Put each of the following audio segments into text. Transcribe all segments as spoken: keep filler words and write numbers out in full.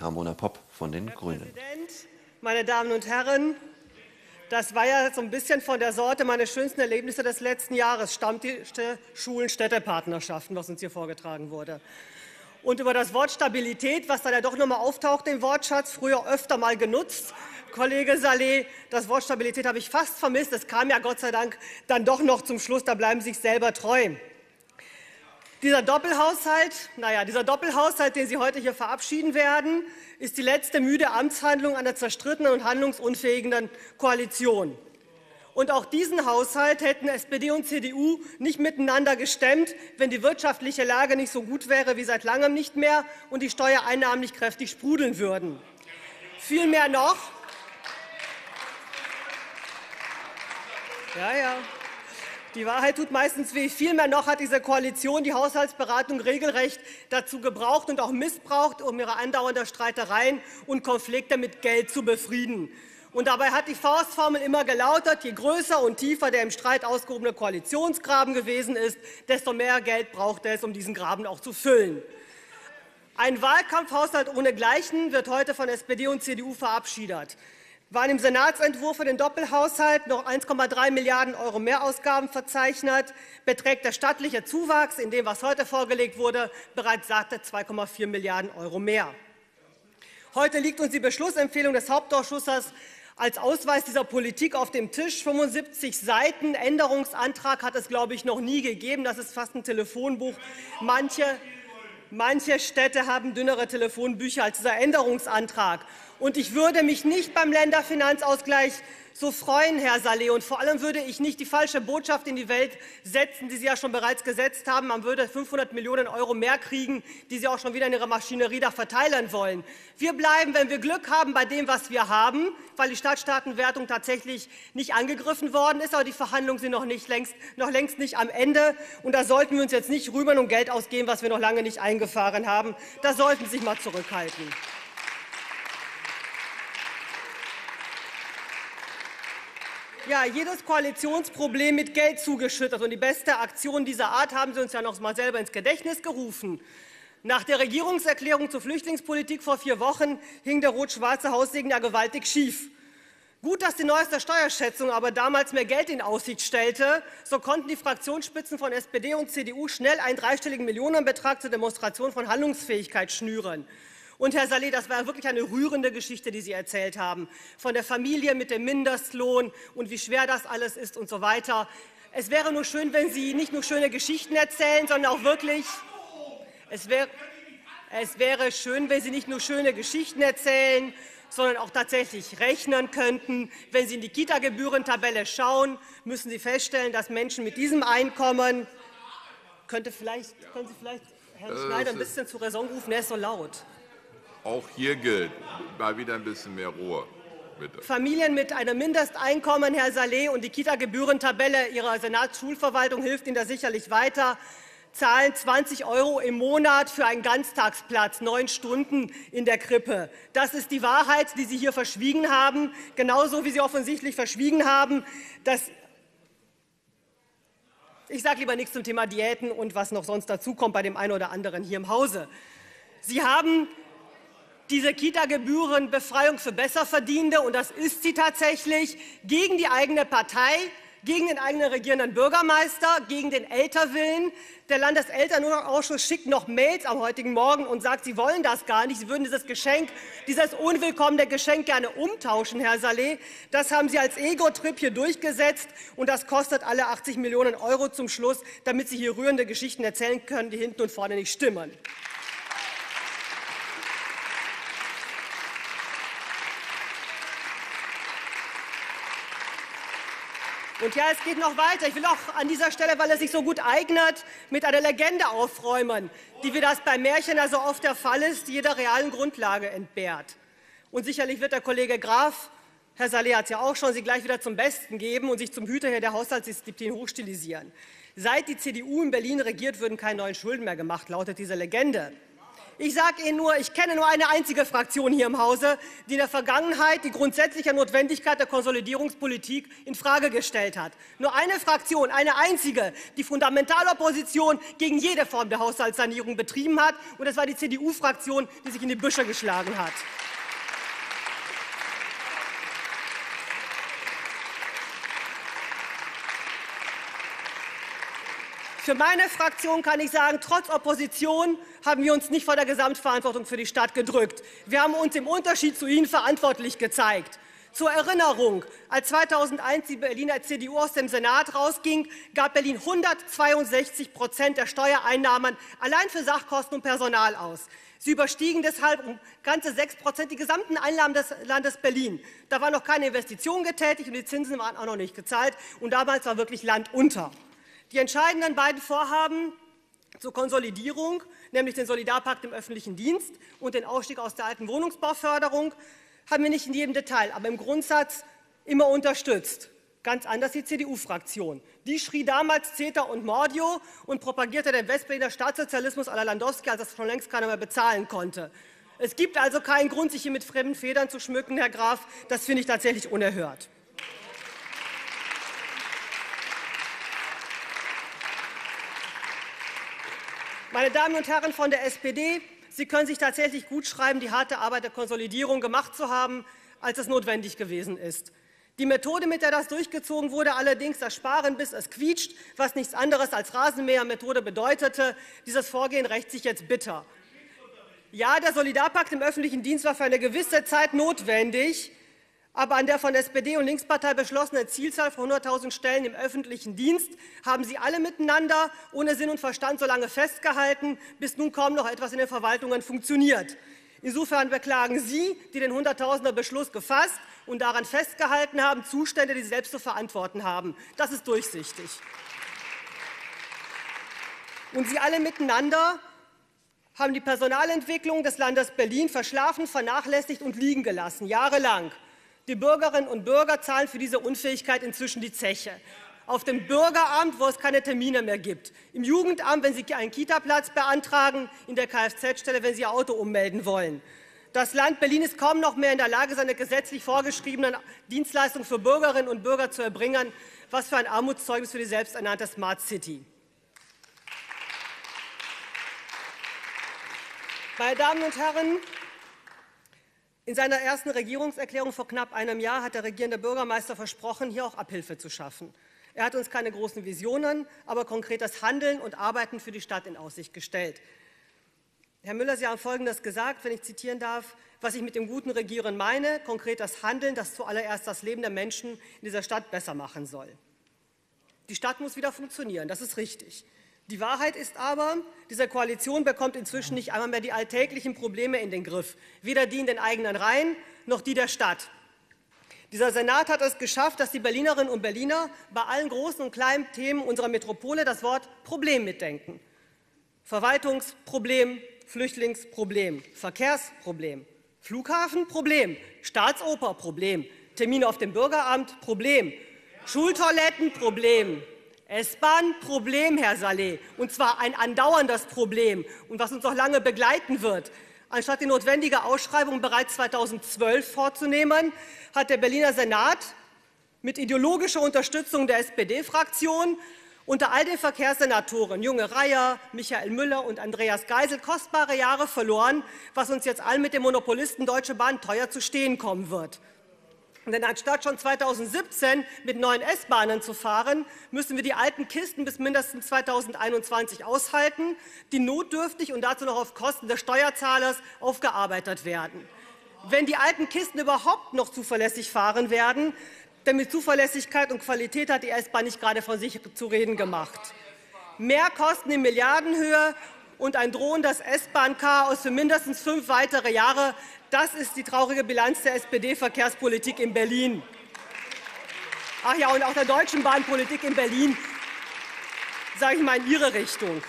spricht Ramona Pop von den Grünen. Herr Präsident, meine Damen und Herren, das war ja so ein bisschen von der Sorte meiner schönsten Erlebnisse des letzten Jahres, Stammtische, Schulen, Städtepartnerschaften, was uns hier vorgetragen wurde. Und über das Wort Stabilität, was dann ja doch nochmal auftaucht im Wortschatz, früher öfter mal genutzt. Kollege Saleh, das Wort Stabilität habe ich fast vermisst. Es kam ja Gott sei Dank dann doch noch zum Schluss, da bleiben Sie sich selber treu. Dieser Doppelhaushalt, naja, dieser Doppelhaushalt, den Sie heute hier verabschieden werden, ist die letzte müde Amtshandlung einer zerstrittenen und handlungsunfähigen Koalition. Und auch diesen Haushalt hätten S P D und C D U nicht miteinander gestemmt, wenn die wirtschaftliche Lage nicht so gut wäre wie seit langem nicht mehr und die Steuereinnahmen nicht kräftig sprudeln würden. Vielmehr noch, ja, ja. Die Wahrheit tut meistens weh. Vielmehr noch hat diese Koalition die Haushaltsberatung regelrecht dazu gebraucht und auch missbraucht, um ihre andauernden Streitereien und Konflikte mit Geld zu befrieden. Und dabei hat die Faustformel immer gelautet, je größer und tiefer der im Streit ausgehobene Koalitionsgraben gewesen ist, desto mehr Geld braucht es, um diesen Graben auch zu füllen. Ein Wahlkampfhaushalt ohnegleichen wird heute von S P D und C D U verabschiedet. Waren im Senatsentwurf für den Doppelhaushalt noch eins Komma drei Milliarden Euro Mehrausgaben verzeichnet, beträgt der stattliche Zuwachs in dem, was heute vorgelegt wurde, bereits sagte zwei Komma vier Milliarden Euro mehr. Heute liegt uns die Beschlussempfehlung des Hauptausschusses als Ausweis dieser Politik auf dem Tisch. fünfundsiebzig Seiten Änderungsantrag hat es, glaube ich, noch nie gegeben. Das ist fast ein Telefonbuch. Manche Manche Städte haben dünnere Telefonbücher als dieser Änderungsantrag. Und ich würde mich nicht beim Länderfinanzausgleich so freuen, Herr Saleh. Und vor allem würde ich nicht die falsche Botschaft in die Welt setzen, die Sie ja schon bereits gesetzt haben. Man würde fünfhundert Millionen Euro mehr kriegen, die Sie auch schon wieder in Ihrer Maschinerie da verteilen wollen. Wir bleiben, wenn wir Glück haben, bei dem, was wir haben, weil die Stadtstaatenwertung tatsächlich nicht angegriffen worden ist. Aber die Verhandlungen sind noch, nicht längst, noch längst nicht am Ende. Und da sollten wir uns jetzt nicht rühmen und Geld ausgeben, was wir noch lange nicht eingefahren haben. gefahren haben. Da sollten Sie sich mal zurückhalten. Ja, jedes Koalitionsproblem mit Geld zugeschüttet. Und die beste Aktion dieser Art haben Sie uns ja noch mal selber ins Gedächtnis gerufen. Nach der Regierungserklärung zur Flüchtlingspolitik vor vier Wochen hing der rot-schwarze Haussegen ja gewaltig schief. Gut, dass die neueste Steuerschätzung aber damals mehr Geld in Aussicht stellte. So konnten die Fraktionsspitzen von S P D und C D U schnell einen dreistelligen Millionenbetrag zur Demonstration von Handlungsfähigkeit schnüren. Und Herr Saleh, das war wirklich eine rührende Geschichte, die Sie erzählt haben. Von der Familie mit dem Mindestlohn und wie schwer das alles ist und so weiter. Es wäre nur schön, wenn Sie nicht nur schöne Geschichten erzählen, sondern auch wirklich... Es wäre, es wäre schön, wenn Sie nicht nur schöne Geschichten erzählen, sondern auch tatsächlich rechnen könnten. Wenn Sie in die Kita-Gebührentabelle schauen, müssen Sie feststellen, dass Menschen mit diesem Einkommen... Könnte vielleicht, können Sie vielleicht Herrn äh, Schneider ein bisschen zur Raison rufen? Er ist so laut. Auch hier gilt, mal wieder ein bisschen mehr Ruhe, bitte. Familien mit einem Mindesteinkommen, Herr Saleh, und die Kita-Gebührentabelle Ihrer Senatsschulverwaltung hilft Ihnen da sicherlich weiter. Zahlen zwanzig Euro im Monat für einen Ganztagsplatz, neun Stunden in der Krippe. Das ist die Wahrheit, die Sie hier verschwiegen haben, genauso wie Sie offensichtlich verschwiegen haben, dass... Ich sage lieber nichts zum Thema Diäten und was noch sonst dazukommt bei dem einen oder anderen hier im Hause. Sie haben diese Kita-Gebührenbefreiung für Besserverdienende, und das ist sie tatsächlich, gegen die eigene Partei, gegen den eigenen regierenden Bürgermeister, gegen den Elternwillen. Der Landeselternausschuss schickt noch Mails am heutigen Morgen und sagt, Sie wollen das gar nicht. Sie würden dieses Geschenk, dieses unwillkommene Geschenk gerne umtauschen, Herr Saleh. Das haben Sie als Ego-Trip hier durchgesetzt, und das kostet alle achtzig Millionen Euro zum Schluss, damit Sie hier rührende Geschichten erzählen können, die hinten und vorne nicht stimmen. Und ja, es geht noch weiter. Ich will auch an dieser Stelle, weil es sich so gut eignet, mit einer Legende aufräumen, die, wie das bei Märchen ja so oft der Fall ist, jeder realen Grundlage entbehrt. Und sicherlich wird der Kollege Graf, Herr Saleh hat es ja auch schon, Sie gleich wieder zum Besten geben und sich zum Hüter hier der Haushaltsdisziplin hochstilisieren. Seit die C D U in Berlin regiert, würden keine neuen Schulden mehr gemacht, lautet diese Legende. Ich sage Ihnen nur, ich kenne nur eine einzige Fraktion hier im Hause, die in der Vergangenheit die grundsätzliche Notwendigkeit der Konsolidierungspolitik infrage gestellt hat. Nur eine Fraktion, eine einzige, die fundamentale Opposition gegen jede Form der Haushaltssanierung betrieben hat. Und das war die C D U-Fraktion, die sich in die Büsche geschlagen hat. Für meine Fraktion kann ich sagen, trotz Opposition haben wir uns nicht vor der Gesamtverantwortung für die Stadt gedrückt. Wir haben uns im Unterschied zu Ihnen verantwortlich gezeigt. Zur Erinnerung, als zweitausendeins die Berliner C D U aus dem Senat rausging, gab Berlin hundertzweiundsechzig Prozent der Steuereinnahmen allein für Sachkosten und Personal aus. Sie überstiegen deshalb um ganze sechs Prozent die gesamten Einnahmen des Landes Berlin. Da waren noch keine Investitionen getätigt und die Zinsen waren auch noch nicht gezahlt. Und damals war wirklich Land unter. Die entscheidenden beiden Vorhaben zur Konsolidierung, nämlich den Solidarpakt im öffentlichen Dienst und den Ausstieg aus der alten Wohnungsbauförderung, haben wir nicht in jedem Detail, aber im Grundsatz immer unterstützt. Ganz anders die C D U-Fraktion. Die schrie damals CETA und Mordio und propagierte den Westberliner Staatssozialismus à la Landowski, als das schon längst keiner mehr bezahlen konnte. Es gibt also keinen Grund, sich hier mit fremden Federn zu schmücken, Herr Graf. Das finde ich tatsächlich unerhört. Meine Damen und Herren von der S P D, Sie können sich tatsächlich gut schreiben, die harte Arbeit der Konsolidierung gemacht zu haben, als es notwendig gewesen ist. Die Methode, mit der das durchgezogen wurde, allerdings das Sparen bis es quietscht, was nichts anderes als Rasenmähermethode bedeutete, dieses Vorgehen rächt sich jetzt bitter. Ja, der Solidarpakt im öffentlichen Dienst war für eine gewisse Zeit notwendig, aber an der von S P D und Linkspartei beschlossenen Zielzahl von hunderttausend Stellen im öffentlichen Dienst haben Sie alle miteinander ohne Sinn und Verstand so lange festgehalten, bis nun kaum noch etwas in den Verwaltungen funktioniert. Insofern beklagen Sie, die den Hunderttausender-Beschluss gefasst und daran festgehalten haben, Zustände, die Sie selbst zu verantworten haben. Das ist durchsichtig. Und Sie alle miteinander haben die Personalentwicklung des Landes Berlin verschlafen, vernachlässigt und liegen gelassen, jahrelang. Die Bürgerinnen und Bürger zahlen für diese Unfähigkeit inzwischen die Zeche. Auf dem Bürgeramt, wo es keine Termine mehr gibt. Im Jugendamt, wenn Sie einen Kita-Platz beantragen, in der Kfz-Stelle, wenn Sie Ihr Auto ummelden wollen. Das Land Berlin ist kaum noch mehr in der Lage, seine gesetzlich vorgeschriebenen Dienstleistungen für Bürgerinnen und Bürger zu erbringen. Was für ein Armutszeugnis für die selbsternannte Smart City. Meine Damen und Herren, in seiner ersten Regierungserklärung vor knapp einem Jahr hat der regierende Bürgermeister versprochen, hier auch Abhilfe zu schaffen. Er hat uns keine großen Visionen, aber konkretes Handeln und Arbeiten für die Stadt in Aussicht gestellt. Herr Müller, Sie haben Folgendes gesagt, wenn ich zitieren darf, was ich mit dem guten Regieren meine, konkretes Handeln, das zuallererst das Leben der Menschen in dieser Stadt besser machen soll. Die Stadt muss wieder funktionieren, das ist richtig. Die Wahrheit ist aber, diese Koalition bekommt inzwischen nicht einmal mehr die alltäglichen Probleme in den Griff. Weder die in den eigenen Reihen, noch die der Stadt. Dieser Senat hat es geschafft, dass die Berlinerinnen und Berliner bei allen großen und kleinen Themen unserer Metropole das Wort Problem mitdenken. Verwaltungsproblem, Flüchtlingsproblem, Verkehrsproblem, Flughafenproblem, Staatsoperproblem, Termine auf dem Bürgeramt, Problem, Schultoilettenproblem. S-Bahn-Problem, Herr Saleh, und zwar ein andauerndes Problem, und was uns noch lange begleiten wird. Anstatt die notwendige Ausschreibung bereits zweitausendzwölf vorzunehmen, hat der Berliner Senat mit ideologischer Unterstützung der S P D-Fraktion unter all den Verkehrssenatoren Junge Reier, Michael Müller und Andreas Geisel kostbare Jahre verloren, was uns jetzt allen mit dem Monopolisten Deutsche Bahn teuer zu stehen kommen wird. Denn anstatt schon zweitausendsiebzehn mit neuen S-Bahnen zu fahren, müssen wir die alten Kisten bis mindestens zweitausendeinundzwanzig aushalten, die notdürftig und dazu noch auf Kosten des Steuerzahlers aufgearbeitet werden. Wenn die alten Kisten überhaupt noch zuverlässig fahren werden, denn mit Zuverlässigkeit und Qualität hat die S-Bahn nicht gerade von sich zu reden gemacht. Mehr Kosten in Milliardenhöhe und ein drohendes S-Bahn-Chaos für mindestens fünf weitere Jahre. Das ist die traurige Bilanz der S P D-Verkehrspolitik in Berlin. Ach ja, und auch der Deutschen Bahnpolitik in Berlin, sage ich mal, in Ihre Richtung.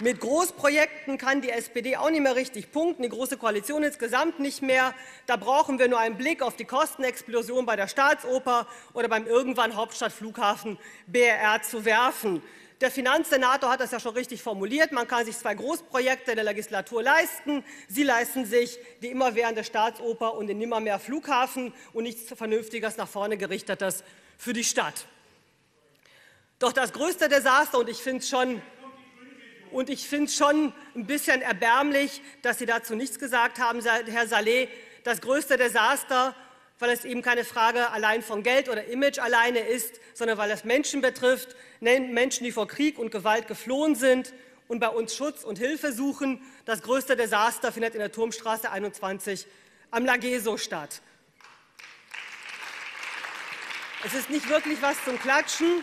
Mit Großprojekten kann die S P D auch nicht mehr richtig punkten, die Große Koalition insgesamt nicht mehr. Da brauchen wir nur einen Blick auf die Kostenexplosion bei der Staatsoper oder beim irgendwann Hauptstadtflughafen B R R zu werfen. Der Finanzsenator hat das ja schon richtig formuliert. Man kann sich zwei Großprojekte der Legislatur leisten. Sie leisten sich die immerwährende Staatsoper und den Nimmermehr Flughafen und nichts Vernünftiges nach vorne gerichtetes für die Stadt. Doch das größte Desaster, und ich finde es schon, und ich finde es schon ein bisschen erbärmlich, dass Sie dazu nichts gesagt haben, Herr Saleh, das größte Desaster, weil es eben keine Frage allein von Geld oder Image alleine ist, sondern weil es Menschen betrifft, Menschen, die vor Krieg und Gewalt geflohen sind und bei uns Schutz und Hilfe suchen. Das größte Desaster findet in der Turmstraße einundzwanzig am Lageso statt. Es ist nicht wirklich was zum Klatschen,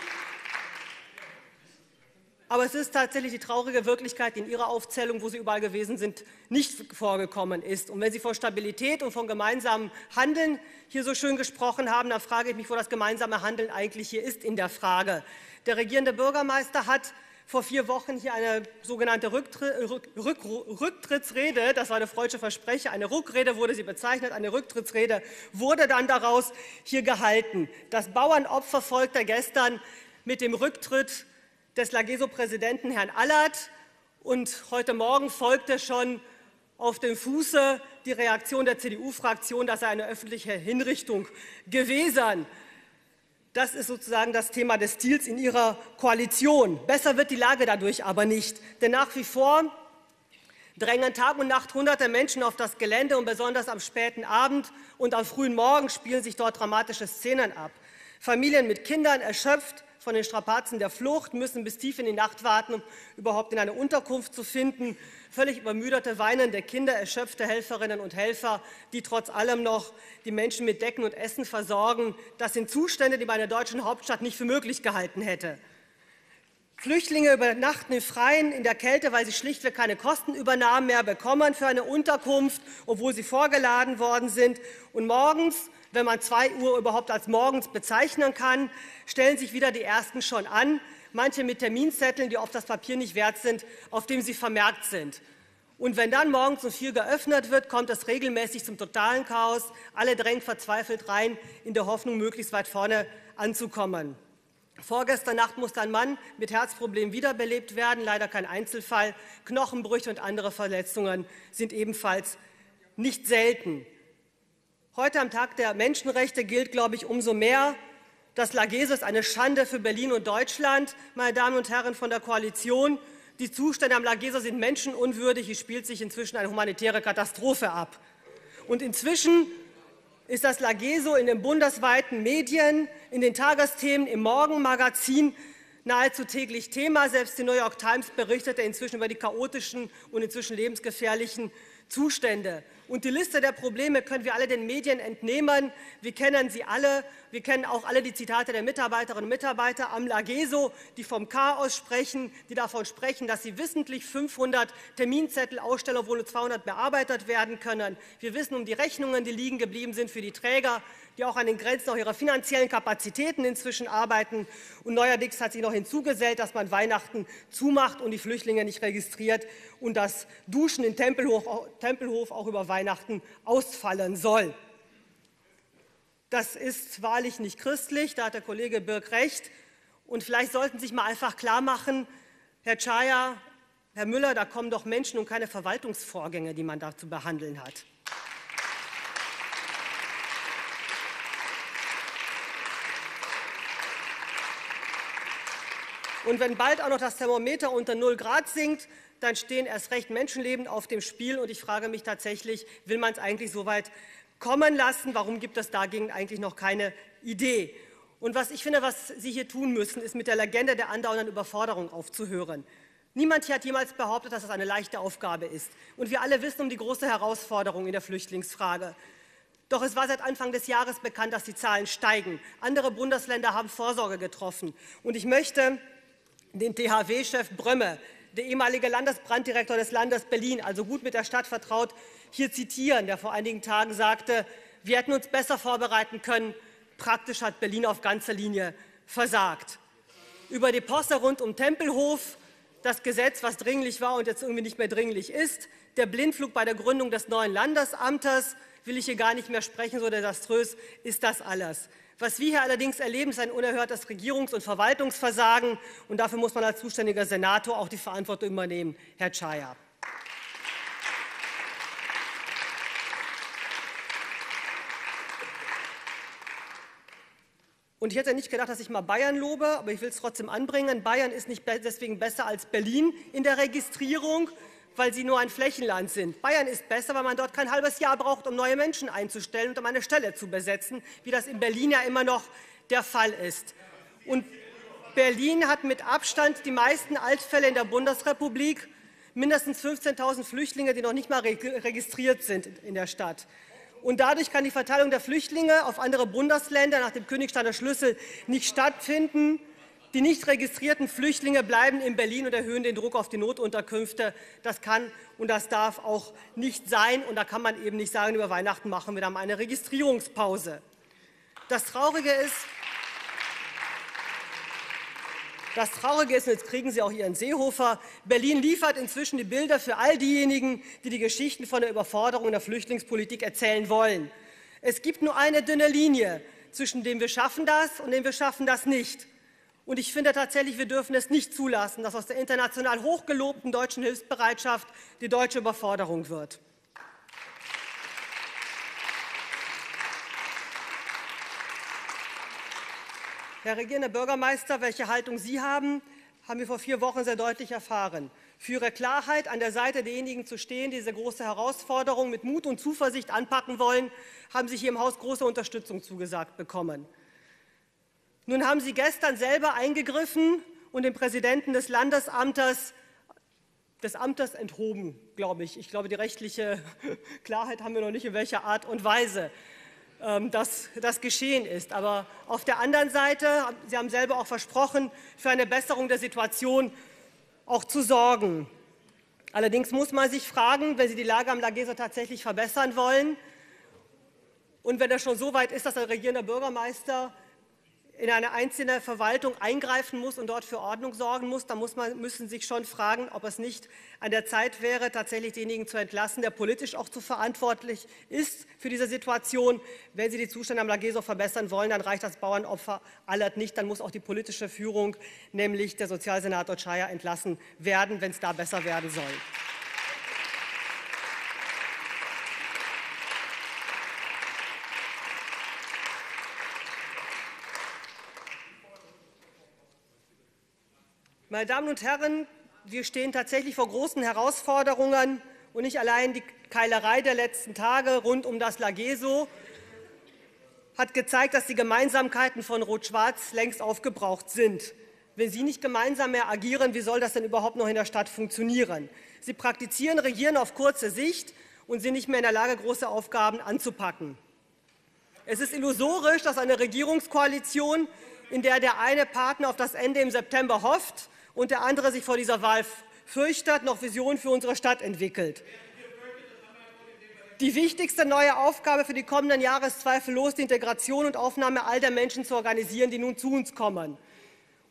aber es ist tatsächlich die traurige Wirklichkeit, die in Ihrer Aufzählung, wo Sie überall gewesen sind, nicht vorgekommen ist. Und wenn Sie von Stabilität und von gemeinsamem Handeln hier so schön gesprochen haben, dann frage ich mich, wo das gemeinsame Handeln eigentlich hier ist in der Frage. Der regierende Bürgermeister hat vor vier Wochen hier eine sogenannte Rücktri Rück Rück Rücktrittsrede, das war eine freudsche Verspreche, eine Rückrede wurde sie bezeichnet, eine Rücktrittsrede wurde dann daraus hier gehalten. Das Bauernopfer folgte gestern mit dem Rücktritt des Lageso-Präsidenten Herrn Allert, und heute Morgen folgte schon auf dem Fuße die Reaktion der C D U-Fraktion, das sei eine öffentliche Hinrichtung gewesen. Das ist sozusagen das Thema des Deals in Ihrer Koalition. Besser wird die Lage dadurch aber nicht, denn nach wie vor drängen Tag und Nacht hunderte Menschen auf das Gelände, und besonders am späten Abend und am frühen Morgen spielen sich dort dramatische Szenen ab. Familien mit Kindern, erschöpft von den Strapazen der Flucht, müssen bis tief in die Nacht warten, um überhaupt in eine Unterkunft zu finden. Völlig übermüderte, weinende Kinder, erschöpfte Helferinnen und Helfer, die trotz allem noch die Menschen mit Decken und Essen versorgen. Das sind Zustände, die man in der deutschen Hauptstadt nicht für möglich gehalten hätte. Flüchtlinge übernachten im Freien, in der Kälte, weil sie schlichtweg keine Kostenübernahmen mehr bekommen für eine Unterkunft, obwohl sie vorgeladen worden sind. Und morgens, wenn man zwei Uhr überhaupt als morgens bezeichnen kann, stellen sich wieder die Ersten schon an, manche mit Terminzetteln, die oft das Papier nicht wert sind, auf dem sie vermerkt sind. Und wenn dann morgens um vier geöffnet wird, kommt es regelmäßig zum totalen Chaos. Alle drängen verzweifelt rein, in der Hoffnung, möglichst weit vorne anzukommen. Vorgestern Nacht musste ein Mann mit Herzproblemen wiederbelebt werden, leider kein Einzelfall. Knochenbrüche und andere Verletzungen sind ebenfalls nicht selten. Heute am Tag der Menschenrechte gilt, glaube ich, umso mehr, dass Lageso ist eine Schande für Berlin und Deutschland. Meine Damen und Herren von der Koalition, die Zustände am Lageso sind menschenunwürdig. Hier spielt sich inzwischen eine humanitäre Katastrophe ab. Und inzwischen ist das Lageso in den bundesweiten Medien, in den Tagesthemen, im Morgenmagazin nahezu täglich Thema. Selbst die New York Times berichtete inzwischen über die chaotischen und inzwischen lebensgefährlichen Zustände. Und die Liste der Probleme können wir alle den Medien entnehmen. Wir kennen sie alle. Wir kennen auch alle die Zitate der Mitarbeiterinnen und Mitarbeiter am Lageso, die vom Chaos sprechen, die davon sprechen, dass sie wissentlich fünfhundert Terminzettel ausstellen, obwohl nur zweihundert bearbeitet werden können. Wir wissen um die Rechnungen, die liegen geblieben sind für die Träger, die auch an den Grenzen auch ihrer finanziellen Kapazitäten inzwischen arbeiten. Und neuerdings hat sich noch hinzugesellt, dass man Weihnachten zumacht und die Flüchtlinge nicht registriert und das Duschen in Tempelhof, Tempelhof auch über Weihnachten Weihnachten ausfallen soll. Das ist wahrlich nicht christlich, da hat der Kollege Birk recht. Und vielleicht sollten Sie sich mal einfach klar machen, Herr Czaja, Herr Müller, da kommen doch Menschen und keine Verwaltungsvorgänge, die man da zu behandeln hat. Und wenn bald auch noch das Thermometer unter null Grad sinkt, dann stehen erst recht Menschenleben auf dem Spiel. Und ich frage mich tatsächlich, will man es eigentlich so weit kommen lassen? Warum gibt es dagegen eigentlich noch keine Idee? Und was ich finde, was Sie hier tun müssen, ist mit der Legende der andauernden Überforderung aufzuhören. Niemand hier hat jemals behauptet, dass das eine leichte Aufgabe ist. Und wir alle wissen um die große Herausforderung in der Flüchtlingsfrage. Doch es war seit Anfang des Jahres bekannt, dass die Zahlen steigen. Andere Bundesländer haben Vorsorge getroffen. Und ich möchte den T H W-Chef Brömme, der ehemalige Landesbranddirektor des Landes Berlin, also gut mit der Stadt vertraut, hier zitieren, der vor einigen Tagen sagte, wir hätten uns besser vorbereiten können, praktisch hat Berlin auf ganzer Linie versagt. Über die Posse rund um Tempelhof, das Gesetz, was dringlich war und jetzt irgendwie nicht mehr dringlich ist, der Blindflug bei der Gründung des neuen Landesamtes, will ich hier gar nicht mehr sprechen, so desaströs ist das alles. Was wir hier allerdings erleben, ist ein unerhörtes Regierungs- und Verwaltungsversagen, und dafür muss man als zuständiger Senator auch die Verantwortung übernehmen, Herr Czaja. Und ich hätte nicht gedacht, dass ich mal Bayern lobe, aber ich will es trotzdem anbringen. Bayern ist nicht deswegen besser als Berlin in der Registrierung, weil sie nur ein Flächenland sind. Bayern ist besser, weil man dort kein halbes Jahr braucht, um neue Menschen einzustellen und um eine Stelle zu besetzen, wie das in Berlin ja immer noch der Fall ist. Und Berlin hat mit Abstand die meisten Altfälle in der Bundesrepublik, mindestens fünfzehntausend Flüchtlinge, die noch nicht mal registriert sind in der Stadt. Und dadurch kann die Verteilung der Flüchtlinge auf andere Bundesländer nach dem Königsteiner Schlüssel nicht stattfinden. Die nicht registrierten Flüchtlinge bleiben in Berlin und erhöhen den Druck auf die Notunterkünfte. Das kann und das darf auch nicht sein. Und da kann man eben nicht sagen, über Weihnachten machen wir dann eine Registrierungspause. Das Traurige ist, Das Traurige ist, und jetzt kriegen Sie auch Ihren Seehofer, Berlin liefert inzwischen die Bilder für all diejenigen, die die Geschichten von der Überforderung in der Flüchtlingspolitik erzählen wollen. Es gibt nur eine dünne Linie zwischen dem wir schaffen das und dem wir schaffen das nicht. Und ich finde tatsächlich, wir dürfen es nicht zulassen, dass aus der international hochgelobten deutschen Hilfsbereitschaft die deutsche Überforderung wird. Herr Regierender Bürgermeister, welche Haltung Sie haben, haben wir vor vier Wochen sehr deutlich erfahren. Für Ihre Klarheit, an der Seite derjenigen zu stehen, die diese große Herausforderung mit Mut und Zuversicht anpacken wollen, haben Sie hier im Haus große Unterstützung zugesagt bekommen. Nun haben Sie gestern selber eingegriffen und den Präsidenten des Landesamtes des Amtes enthoben, glaube ich. Ich glaube, die rechtliche Klarheit haben wir noch nicht, in welcher Art und Weise dass das geschehen ist. Aber auf der anderen Seite, Sie haben selber auch versprochen, für eine Besserung der Situation auch zu sorgen. Allerdings muss man sich fragen, wenn Sie die Lage am Lageso tatsächlich verbessern wollen und wenn das schon so weit ist, dass ein regierender Bürgermeister in eine einzelne Verwaltung eingreifen muss und dort für Ordnung sorgen muss, dann muss man, müssen sich schon fragen, ob es nicht an der Zeit wäre, tatsächlich denjenigen zu entlassen, der politisch auch zu verantwortlich ist für diese Situation. Wenn Sie die Zustände am Lageso verbessern wollen, dann reicht das Bauernopfer Allert nicht. Dann muss auch die politische Führung, nämlich der Sozialsenator Czaja, entlassen werden, wenn es da besser werden soll. Meine Damen und Herren, wir stehen tatsächlich vor großen Herausforderungen und nicht allein die Keilerei der letzten Tage rund um das Lageso hat gezeigt, dass die Gemeinsamkeiten von Rot-Schwarz längst aufgebraucht sind. Wenn Sie nicht gemeinsam mehr agieren, wie soll das denn überhaupt noch in der Stadt funktionieren? Sie praktizieren Regieren auf kurze Sicht und sind nicht mehr in der Lage, große Aufgaben anzupacken. Es ist illusorisch, dass eine Regierungskoalition, in der der eine Partner auf das Ende im September hofft, und der andere sich vor dieser Wahl fürchtet, noch Visionen für unsere Stadt entwickelt. Die wichtigste neue Aufgabe für die kommenden Jahre ist zweifellos, die Integration und Aufnahme all der Menschen zu organisieren, die nun zu uns kommen.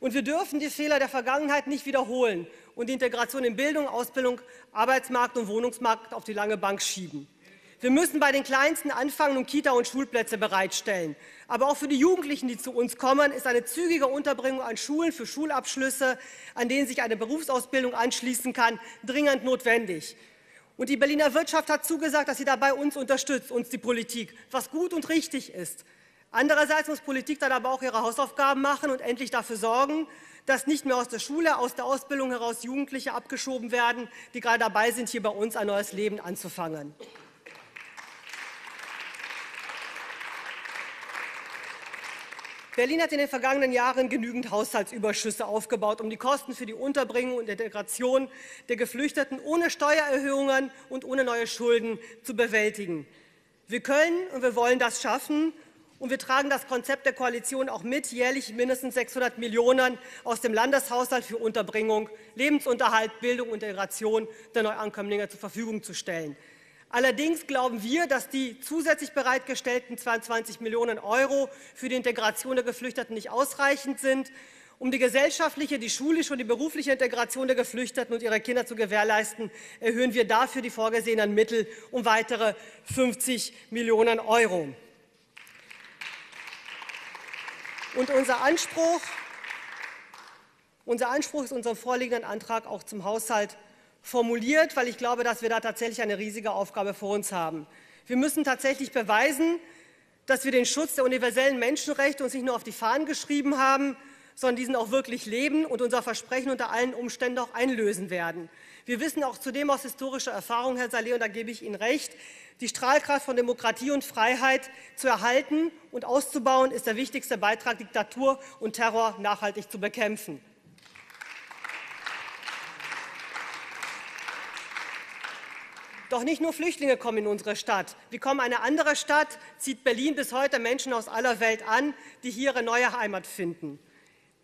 Und wir dürfen die Fehler der Vergangenheit nicht wiederholen und die Integration in Bildung, Ausbildung, Arbeitsmarkt und Wohnungsmarkt auf die lange Bank schieben. Wir müssen bei den Kleinsten anfangen und Kita- und Schulplätze bereitstellen. Aber auch für die Jugendlichen, die zu uns kommen, ist eine zügige Unterbringung an Schulen für Schulabschlüsse, an denen sich eine Berufsausbildung anschließen kann, dringend notwendig. Und die Berliner Wirtschaft hat zugesagt, dass sie dabei uns unterstützt, uns die Politik, was gut und richtig ist. Andererseits muss Politik dann aber auch ihre Hausaufgaben machen und endlich dafür sorgen, dass nicht mehr aus der Schule, aus der Ausbildung heraus Jugendliche abgeschoben werden, die gerade dabei sind, hier bei uns ein neues Leben anzufangen. Berlin hat in den vergangenen Jahren genügend Haushaltsüberschüsse aufgebaut, um die Kosten für die Unterbringung und Integration der Geflüchteten ohne Steuererhöhungen und ohne neue Schulden zu bewältigen. Wir können und wir wollen das schaffen, und wir tragen das Konzept der Koalition auch mit, jährlich mindestens sechshundert Millionen aus dem Landeshaushalt für Unterbringung, Lebensunterhalt, Bildung und Integration der Neuankömmlinge zur Verfügung zu stellen. Allerdings glauben wir, dass die zusätzlich bereitgestellten zweiundzwanzig Millionen Euro für die Integration der Geflüchteten nicht ausreichend sind Um die gesellschaftliche, die schulische und die berufliche Integration der Geflüchteten und ihrer Kinder zu gewährleisten, erhöhen wir dafür die vorgesehenen Mittel um weitere fünfzig Millionen Euro. Und unser Anspruch, unser Anspruch ist unserem vorliegenden Antrag auch zum Haushalt formuliert, weil ich glaube, dass wir da tatsächlich eine riesige Aufgabe vor uns haben. Wir müssen tatsächlich beweisen, dass wir den Schutz der universellen Menschenrechte uns nicht nur auf die Fahnen geschrieben haben, sondern diesen auch wirklich leben und unser Versprechen unter allen Umständen auch einlösen werden. Wir wissen auch zudem aus historischer Erfahrung, Herr Saleh, und da gebe ich Ihnen recht, die Strahlkraft von Demokratie und Freiheit zu erhalten und auszubauen, ist der wichtigste Beitrag, Diktatur und Terror nachhaltig zu bekämpfen. Doch nicht nur Flüchtlinge kommen in unsere Stadt. Wie kommen eine andere Stadt, zieht Berlin bis heute Menschen aus aller Welt an, die hier ihre neue Heimat finden.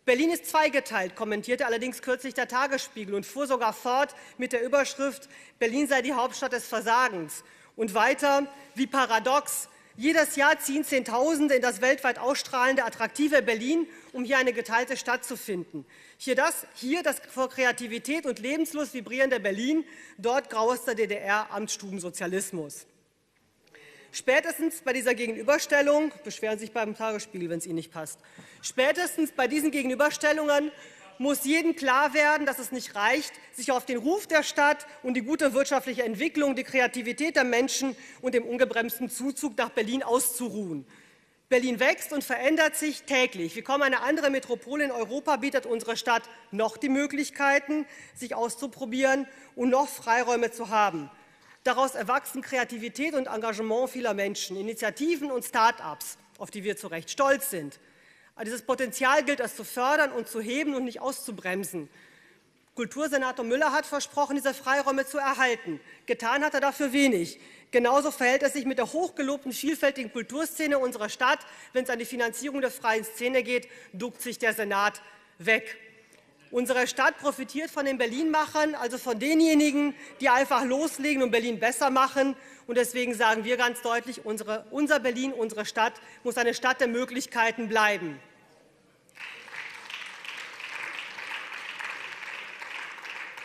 Berlin ist zweigeteilt, kommentierte allerdings kürzlich der Tagesspiegel und fuhr sogar fort mit der Überschrift, Berlin sei die Hauptstadt des Versagens. Und weiter, wie paradox, jedes Jahr ziehen Zehntausende in das weltweit ausstrahlende, attraktive Berlin, um hier eine geteilte Stadt zu finden. Hier das, hier das vor Kreativität und Lebenslust vibrierende Berlin, dort grauester D D R-Amtsstubensozialismus. Spätestens bei dieser Gegenüberstellung, beschweren Sie sich beim Tagesspiegel, wenn es Ihnen nicht passt, spätestens bei diesen Gegenüberstellungen muss jedem klar werden, dass es nicht reicht, sich auf den Ruf der Stadt und die gute wirtschaftliche Entwicklung, die Kreativität der Menschen und dem ungebremsten Zuzug nach Berlin auszuruhen. Berlin wächst und verändert sich täglich. Wie kaum eine andere Metropole in Europa bietet unsere Stadt noch die Möglichkeiten, sich auszuprobieren und noch Freiräume zu haben. Daraus erwachsen Kreativität und Engagement vieler Menschen, Initiativen und Start-ups, auf die wir zu Recht stolz sind. Aber dieses Potenzial gilt es zu fördern und zu heben und nicht auszubremsen. Kultursenator Müller hat versprochen, diese Freiräume zu erhalten. Getan hat er dafür wenig. Genauso verhält es sich mit der hochgelobten, vielfältigen Kulturszene unserer Stadt. Wenn es an die Finanzierung der freien Szene geht, duckt sich der Senat weg. Unsere Stadt profitiert von den Berlin-Machern, also von denjenigen, die einfach loslegen und Berlin besser machen. Und deswegen sagen wir ganz deutlich, unsere, unser Berlin, unsere Stadt muss eine Stadt der Möglichkeiten bleiben.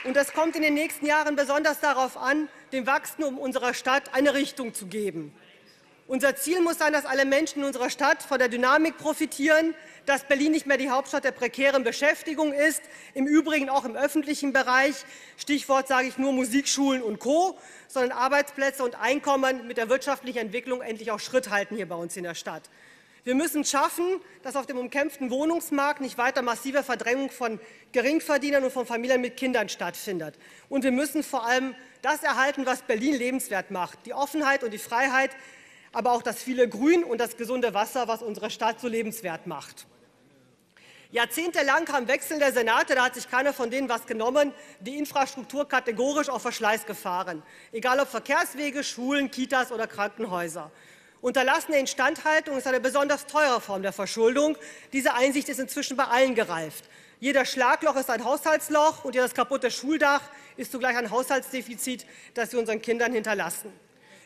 Und das kommt in den nächsten Jahren besonders darauf an, dem Wachstum unserer Stadt eine Richtung zu geben. Unser Ziel muss sein, dass alle Menschen in unserer Stadt von der Dynamik profitieren, dass Berlin nicht mehr die Hauptstadt der prekären Beschäftigung ist, im Übrigen auch im öffentlichen Bereich, Stichwort sage ich nur Musikschulen und Co., sondern Arbeitsplätze und Einkommen mit der wirtschaftlichen Entwicklung endlich auch Schritt halten hier bei uns in der Stadt. Wir müssen schaffen, dass auf dem umkämpften Wohnungsmarkt nicht weiter massive Verdrängung von Geringverdienern und von Familien mit Kindern stattfindet. Und wir müssen vor allem das erhalten, was Berlin lebenswert macht, die Offenheit und die Freiheit, aber auch das viele Grün und das gesunde Wasser, was unsere Stadt so lebenswert macht. Jahrzehntelang kam Wechsel der Senate, da hat sich keiner von denen was genommen, die Infrastruktur kategorisch auf Verschleiß gefahren. Egal ob Verkehrswege, Schulen, Kitas oder Krankenhäuser. Unterlassene Instandhaltung ist eine besonders teure Form der Verschuldung. Diese Einsicht ist inzwischen bei allen gereift. Jeder Schlagloch ist ein Haushaltsloch und jedes kaputte Schuldach ist zugleich ein Haushaltsdefizit, das wir unseren Kindern hinterlassen.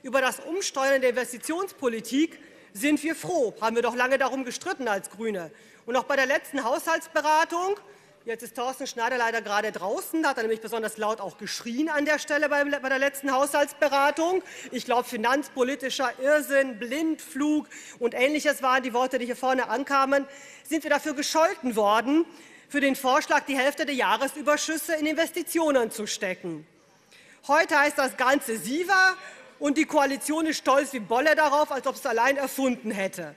Über das Umsteuern der Investitionspolitik sind wir froh, haben wir doch lange darum gestritten als Grüne. Und auch bei der letzten Haushaltsberatung, jetzt ist Thorsten Schneider leider gerade draußen, da hat er nämlich besonders laut auch geschrien an der Stelle bei, bei der letzten Haushaltsberatung. Ich glaube, finanzpolitischer Irrsinn, Blindflug und Ähnliches waren die Worte, die hier vorne ankamen, sind wir dafür gescholten worden, für den Vorschlag, die Hälfte der Jahresüberschüsse in Investitionen zu stecken. Heute heißt das Ganze SIVA. Und die Koalition ist stolz wie Bolle darauf, als ob es allein erfunden hätte.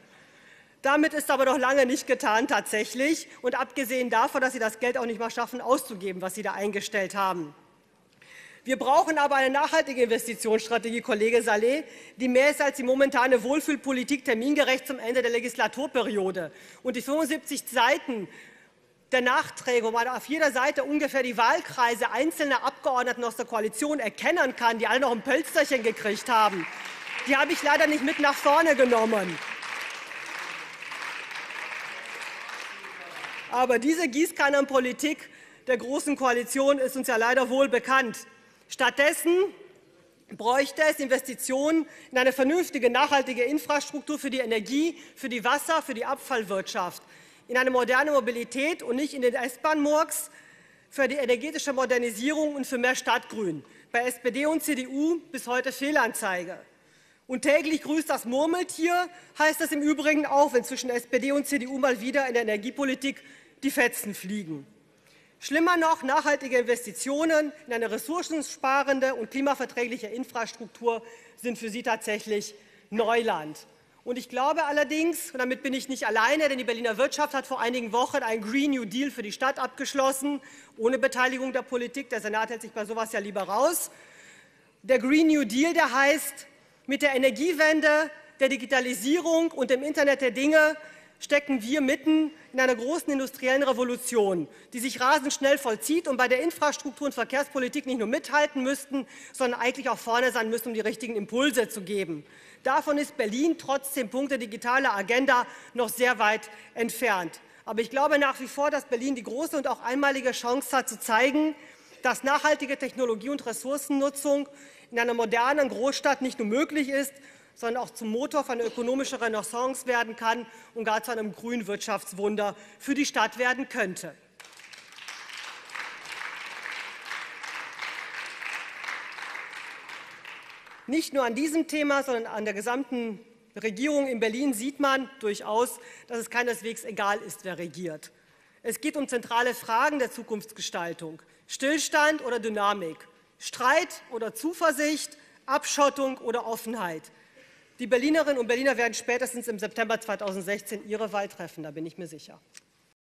Damit ist aber noch lange nicht getan tatsächlich. Und abgesehen davon, dass Sie das Geld auch nicht mal schaffen, auszugeben, was Sie da eingestellt haben. Wir brauchen aber eine nachhaltige Investitionsstrategie, Kollege Saleh, die mehr ist als die momentane Wohlfühlpolitik termingerecht zum Ende der Legislaturperiode. Und die fünfundsiebzig Seiten der Nachträge, wo man auf jeder Seite ungefähr die Wahlkreise einzelner Abgeordneten aus der Koalition erkennen kann, die alle noch ein Pölsterchen gekriegt haben. Die habe ich leider nicht mit nach vorne genommen. Aber diese Gießkannenpolitik der Großen Koalition ist uns ja leider wohl bekannt. Stattdessen bräuchte es Investitionen in eine vernünftige, nachhaltige Infrastruktur für die Energie, für die Wasser, für die Abfallwirtschaft. in eine moderne Mobilität und nicht in den S-Bahn-Murks, für die energetische Modernisierung und für mehr Stadtgrün. Bei S P D und C D U bis heute Fehlanzeige. Und täglich grüßt das Murmeltier, heißt das im Übrigen auch, wenn zwischen S P D und C D U mal wieder in der Energiepolitik die Fetzen fliegen. Schlimmer noch, nachhaltige Investitionen in eine ressourcensparende und klimaverträgliche Infrastruktur sind für Sie tatsächlich Neuland. Und ich glaube allerdings, und damit bin ich nicht alleine, denn die Berliner Wirtschaft hat vor einigen Wochen einen Green New Deal für die Stadt abgeschlossen, ohne Beteiligung der Politik. Der Senat hält sich bei sowas ja lieber raus. Der Green New Deal, der heißt, mit der Energiewende, der Digitalisierung und dem Internet der Dinge stecken wir mitten in einer großen industriellen Revolution, die sich rasend schnell vollzieht und bei der Infrastruktur- und Verkehrspolitik nicht nur mithalten müssten, sondern eigentlich auch vorne sein müssen, um die richtigen Impulse zu geben. Davon ist Berlin trotz zehn Punkte digitale Agenda noch sehr weit entfernt. Aber ich glaube nach wie vor, dass Berlin die große und auch einmalige Chance hat, zu zeigen, dass nachhaltige Technologie- und Ressourcennutzung in einer modernen Großstadt nicht nur möglich ist, sondern auch zum Motor für eine ökonomische Renaissance werden kann und gar zu einem grünen Wirtschaftswunder für die Stadt werden könnte. Nicht nur an diesem Thema, sondern an der gesamten Regierung in Berlin sieht man durchaus, dass es keineswegs egal ist, wer regiert. Es geht um zentrale Fragen der Zukunftsgestaltung, Stillstand oder Dynamik, Streit oder Zuversicht, Abschottung oder Offenheit. Die Berlinerinnen und Berliner werden spätestens im September zweitausendsechzehn ihre Wahl treffen, da bin ich mir sicher.